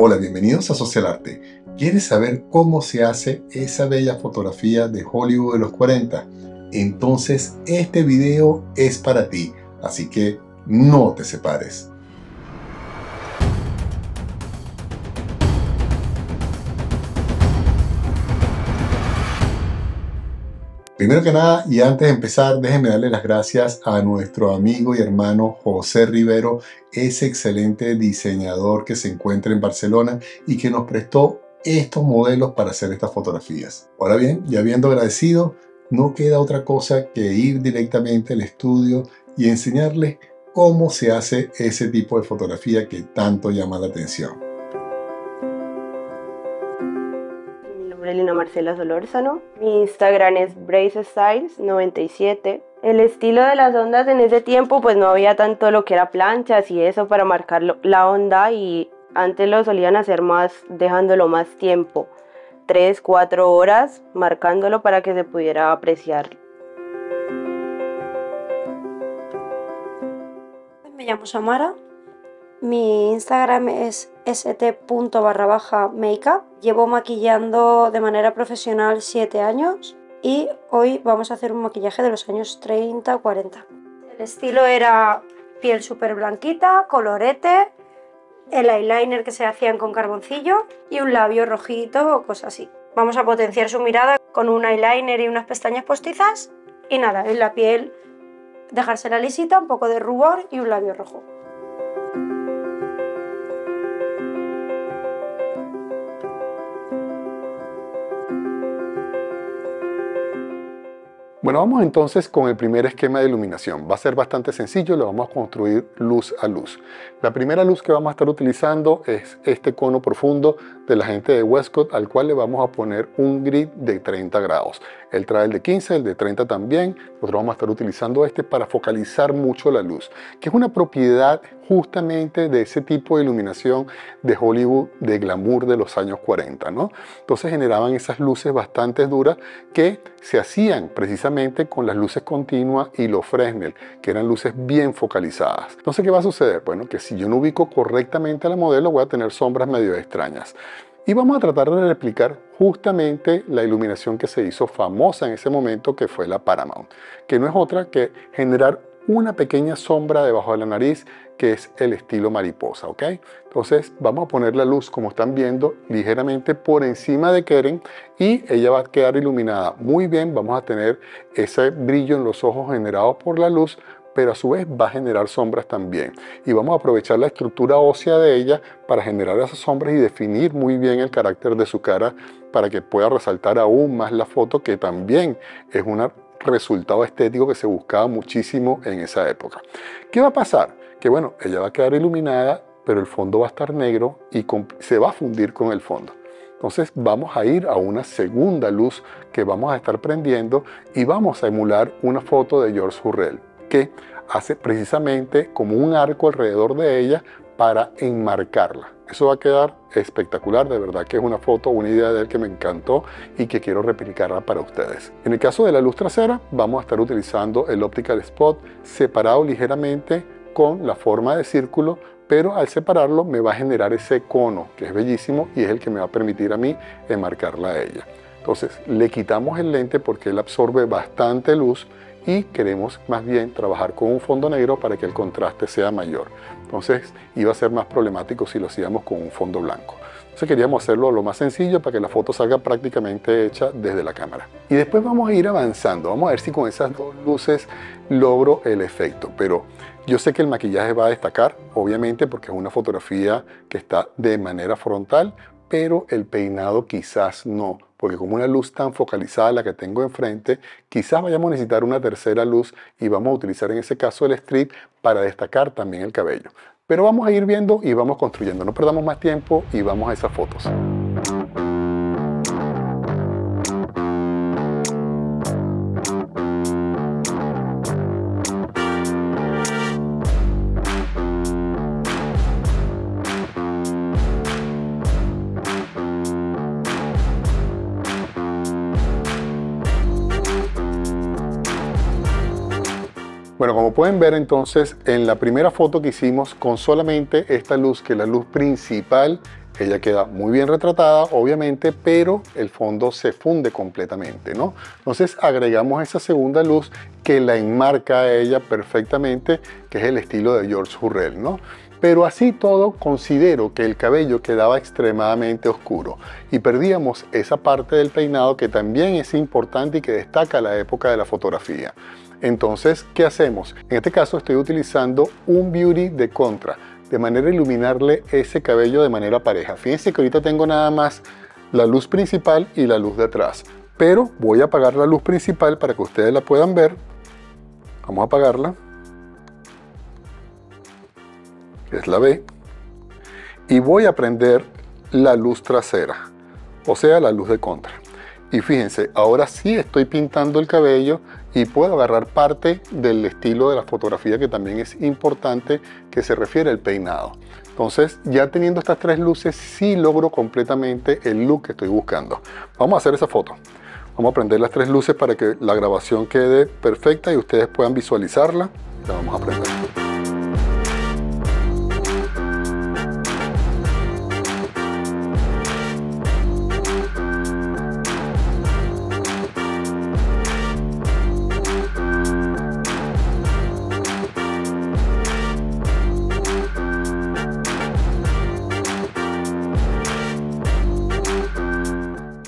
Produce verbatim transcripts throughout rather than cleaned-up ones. Hola, bienvenidos a Socialarte. ¿Quieres saber cómo se hace esa bella fotografía de Hollywood de los cuarenta? Entonces este video es para ti, así que no te separes. Primero que nada, y antes de empezar, déjenme darle las gracias a nuestro amigo y hermano José Rivero, ese excelente diseñador que se encuentra en Barcelona y que nos prestó estos modelos para hacer estas fotografías. Ahora bien, ya habiendo agradecido, no queda otra cosa que ir directamente al estudio y enseñarles cómo se hace ese tipo de fotografía que tanto llama la atención. Mi nombre es Marelina Marcela Solórzano. Mi Instagram es braidstyles noventa y siete. El estilo de las ondas en ese tiempo, pues no había tanto lo que era planchas y eso para marcar la onda, y antes lo solían hacer más dejándolo más tiempo, tres, cuatro horas marcándolo para que se pudiera apreciar. Me llamo Samara, mi Instagram es st punto barra baja makeup. Llevo maquillando de manera profesional siete años y hoy vamos a hacer un maquillaje de los años treinta, cuarenta. El estilo era piel súper blanquita, colorete, el eyeliner que se hacían con carboncillo y un labio rojito o cosas así. Vamos a potenciar su mirada con un eyeliner y unas pestañas postizas y nada, en la piel dejársela lisita, un poco de rubor y un labio rojo. Bueno, vamos entonces con el primer esquema de iluminación. Va a ser bastante sencillo, lo vamos a construir luz a luz. La primera luz que vamos a estar utilizando es este cono profundo de la gente de Westcott, al cual le vamos a poner un grid de treinta grados. Él trae el de quince, el de treinta también. Nosotros vamos a estar utilizando este para focalizar mucho la luz, que es una propiedad justamente de ese tipo de iluminación de Hollywood, de glamour de los años cuarenta, ¿no? Entonces generaban esas luces bastante duras que se hacían precisamente con las luces continuas y los Fresnel, que eran luces bien focalizadas. Entonces, ¿qué va a suceder? Bueno, que si yo no ubico correctamente a la modelo, voy a tener sombras medio extrañas. Y vamos a tratar de replicar justamente la iluminación que se hizo famosa en ese momento, que fue la Paramount, que no es otra que generar una pequeña sombra debajo de la nariz, que es el estilo mariposa, ¿ok? Entonces vamos a poner la luz, como están viendo, ligeramente por encima de Keren y ella va a quedar iluminada muy bien. Vamos a tener ese brillo en los ojos generado por la luz, pero a su vez va a generar sombras también. Y vamos a aprovechar la estructura ósea de ella para generar esas sombras y definir muy bien el carácter de su cara para que pueda resaltar aún más la foto, que también es una resultado estético que se buscaba muchísimo en esa época. ¿Qué va a pasar? Que bueno, ella va a quedar iluminada, pero el fondo va a estar negro y con, se va a fundir con el fondo. Entonces vamos a ir a una segunda luz que vamos a estar prendiendo y vamos a emular una foto de George Hurrell que hace precisamente como un arco alrededor de ella para enmarcarla. Eso va a quedar espectacular, de verdad que es una foto, una idea de él que me encantó y que quiero replicarla para ustedes. En el caso de la luz trasera, vamos a estar utilizando el Optical Spot separado ligeramente con la forma de círculo, pero al separarlo me va a generar ese cono que es bellísimo y es el que me va a permitir a mí enmarcarla a ella. Entonces le quitamos el lente porque él absorbe bastante luz y queremos más bien trabajar con un fondo negro para que el contraste sea mayor. Entonces iba a ser más problemático si lo hacíamos con un fondo blanco. Entonces queríamos hacerlo lo más sencillo para que la foto salga prácticamente hecha desde la cámara. Y después vamos a ir avanzando, vamos a ver si con esas dos luces logro el efecto. Pero yo sé que el maquillaje va a destacar, obviamente, porque es una fotografía que está de manera frontal, pero el peinado quizás no, porque con una luz tan focalizada la que tengo enfrente, quizás vayamos a necesitar una tercera luz y vamos a utilizar en ese caso el strip para destacar también el cabello. Pero vamos a ir viendo y vamos construyendo, no perdamos más tiempo y vamos a esas fotos. Bueno, como pueden ver entonces, en la primera foto que hicimos con solamente esta luz, que es la luz principal, Ella queda muy bien retratada, obviamente, pero el fondo se funde completamente, ¿no? Entonces agregamos esa segunda luz que la enmarca a ella perfectamente, que es el estilo de George Hurrell, ¿no? Pero así todo, considero que el cabello quedaba extremadamente oscuro y perdíamos esa parte del peinado que también es importante y que destaca la época de la fotografía. Entonces, ¿qué hacemos? En este caso estoy utilizando un Beauty de Contra, de manera a iluminarle ese cabello de manera pareja. Fíjense que ahorita tengo nada más la luz principal y la luz de atrás, pero voy a apagar la luz principal para que ustedes la puedan ver. Vamos a apagarla. Es la B. Y voy a prender la luz trasera, o sea, la luz de Contra. Y fíjense, ahora sí estoy pintando el cabello y puedo agarrar parte del estilo de la fotografía, que también es importante, que se refiere al peinado. Entonces, ya teniendo estas tres luces, sí logro completamente el look que estoy buscando. Vamos a hacer esa foto. Vamos a prender las tres luces para que la grabación quede perfecta y ustedes puedan visualizarla. La vamos a prender.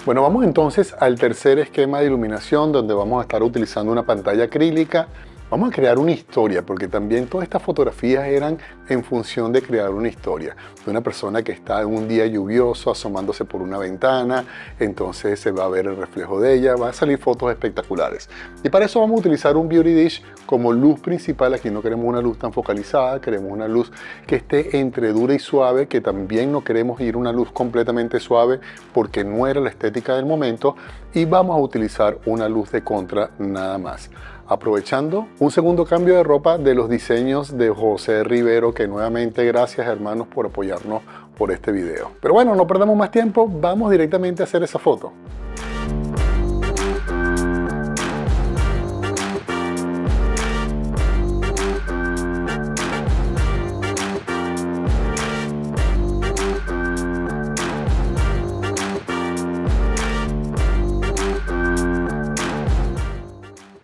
Bueno, vamos entonces al tercer esquema de iluminación, donde vamos a estar utilizando una pantalla acrílica. Vamos a crear una historia, porque también todas estas fotografías eran en función de crear una historia. De una persona que está en un día lluvioso, asomándose por una ventana, entonces se va a ver el reflejo de ella, van a salir fotos espectaculares. Y para eso vamos a utilizar un Beauty Dish como luz principal. Aquí no queremos una luz tan focalizada, queremos una luz que esté entre dura y suave, que también no queremos ir una luz completamente suave, porque no era la estética del momento, y vamos a utilizar una luz de Contra nada más. Aprovechando un segundo cambio de ropa de los diseños de José Rivero, que nuevamente gracias, hermanos, por apoyarnos por este video. Pero bueno, no perdamos más tiempo, vamos directamente a hacer esa foto.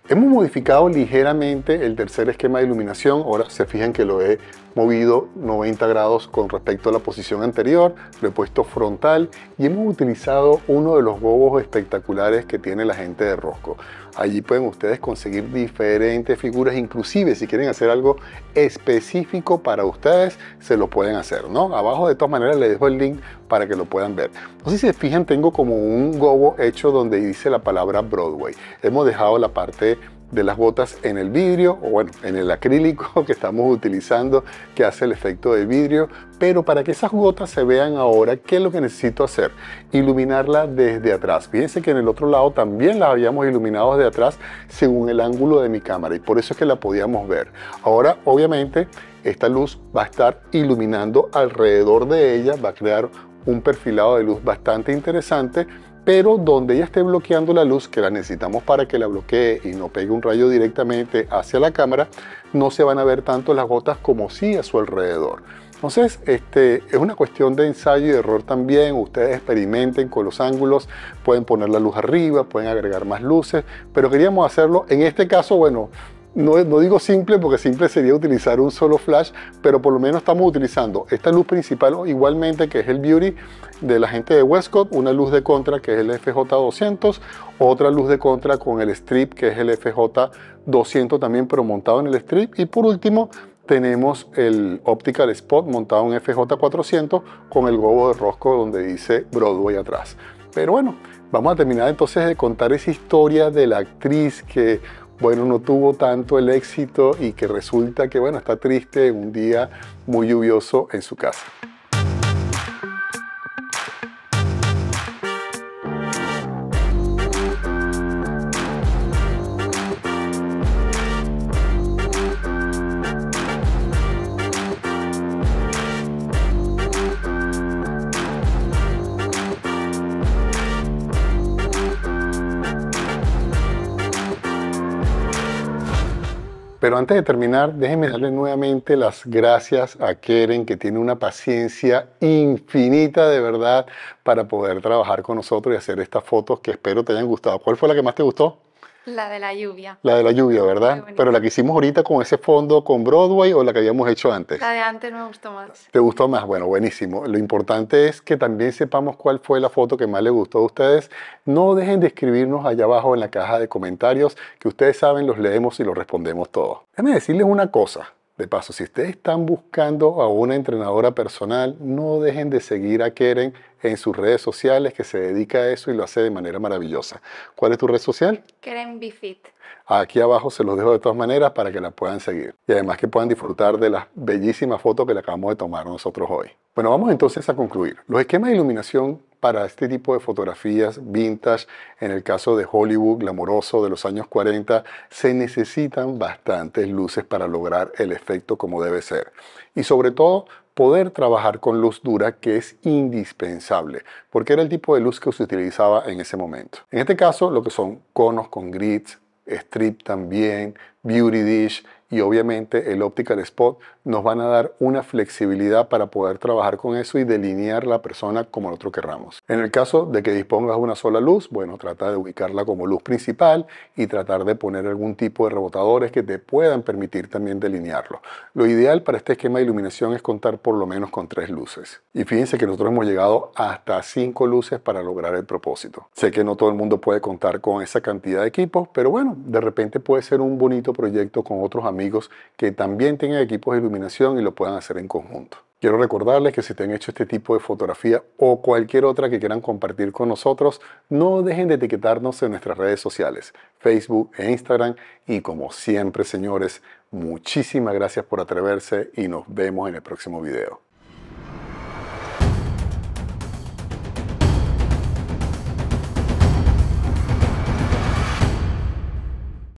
Hemos modificado ligeramente el tercer esquema de iluminación. Ahora se fijan que lo he movido noventa grados con respecto a la posición anterior. Lo he puesto frontal y hemos utilizado uno de los bobos espectaculares que tiene la gente de Rosco. Allí pueden ustedes conseguir diferentes figuras, inclusive si quieren hacer algo específico para ustedes, se lo pueden hacer, ¿no? Abajo de todas maneras les dejo el link para que lo puedan ver. No sé si se fijan, tengo como un gobo hecho donde dice la palabra Broadway. Hemos dejado la parte de las botas en el vidrio, o bueno, en el acrílico que estamos utilizando, que hace el efecto de vidrio. Pero para que esas gotas se vean ahora, ¿qué es lo que necesito hacer? Iluminarla desde atrás. Fíjense que en el otro lado también la habíamos iluminado desde atrás según el ángulo de mi cámara, y por eso es que la podíamos ver. Ahora, obviamente, esta luz va a estar iluminando alrededor de ella, va a crear un perfilado de luz bastante interesante, pero donde ella esté bloqueando la luz, que la necesitamos para que la bloquee y no pegue un rayo directamente hacia la cámara, no se van a ver tanto las gotas como sí a su alrededor. Entonces, este, es una cuestión de ensayo y error también. Ustedes experimenten con los ángulos, pueden poner la luz arriba, pueden agregar más luces, pero queríamos hacerlo, en este caso, bueno, No, no digo simple, porque simple sería utilizar un solo flash, pero por lo menos estamos utilizando esta luz principal igualmente, que es el Beauty de la gente de Westcott, una luz de Contra que es el F J doscientos, otra luz de Contra con el strip que es el F J doscientos también, pero montado en el strip, y por último tenemos el Optical Spot montado en F J cuatrocientos con el gobo de Rosco donde dice Broadway atrás. Pero bueno, vamos a terminar entonces de contar esa historia de la actriz que, bueno, no tuvo tanto el éxito y que resulta que, bueno, está triste en un día muy lluvioso en su casa. Pero antes de terminar, déjenme darle nuevamente las gracias a Keren, que tiene una paciencia infinita de verdad para poder trabajar con nosotros y hacer estas fotos que espero te hayan gustado. ¿Cuál fue la que más te gustó? La de la lluvia. La de la lluvia, ¿verdad? Pero la que hicimos ahorita con ese fondo con Broadway, o la que habíamos hecho antes. La de antes me gustó más. ¿Te gustó más? Bueno, buenísimo. Lo importante es que también sepamos cuál fue la foto que más les gustó a ustedes. No dejen de escribirnos allá abajo en la caja de comentarios, que ustedes saben, los leemos y los respondemos todos. Déjenme decirles una cosa. De paso, si ustedes están buscando a una entrenadora personal, no dejen de seguir a Keren en sus redes sociales, que se dedica a eso y lo hace de manera maravillosa. ¿Cuál es tu red social? Keren BeFit. Aquí abajo se los dejo de todas maneras para que la puedan seguir. Y además que puedan disfrutar de las bellísimas fotos que le acabamos de tomar nosotros hoy. Bueno, vamos entonces a concluir. Los esquemas de iluminación para este tipo de fotografías vintage, en el caso de Hollywood glamoroso de los años cuarenta, se necesitan bastantes luces para lograr el efecto como debe ser. Y sobre todo, poder trabajar con luz dura, que es indispensable, porque era el tipo de luz que se utilizaba en ese momento. En este caso, lo que son conos con grids, strip también, Beauty Dish y obviamente el Optical Spot nos van a dar una flexibilidad para poder trabajar con eso y delinear la persona como nosotros querramos. En el caso de que dispongas una sola luz, bueno, trata de ubicarla como luz principal y tratar de poner algún tipo de rebotadores que te puedan permitir también delinearlo. Lo ideal para este esquema de iluminación es contar por lo menos con tres luces. Y fíjense que nosotros hemos llegado hasta cinco luces para lograr el propósito. Sé que no todo el mundo puede contar con esa cantidad de equipos, pero bueno, de repente puede ser un bonito proyecto con otros amigos que también tengan equipos de iluminación y lo puedan hacer en conjunto. Quiero recordarles que si te han hecho este tipo de fotografía o cualquier otra que quieran compartir con nosotros, no dejen de etiquetarnos en nuestras redes sociales, Facebook e Instagram. Y como siempre, señores, muchísimas gracias por atreverse y nos vemos en el próximo video.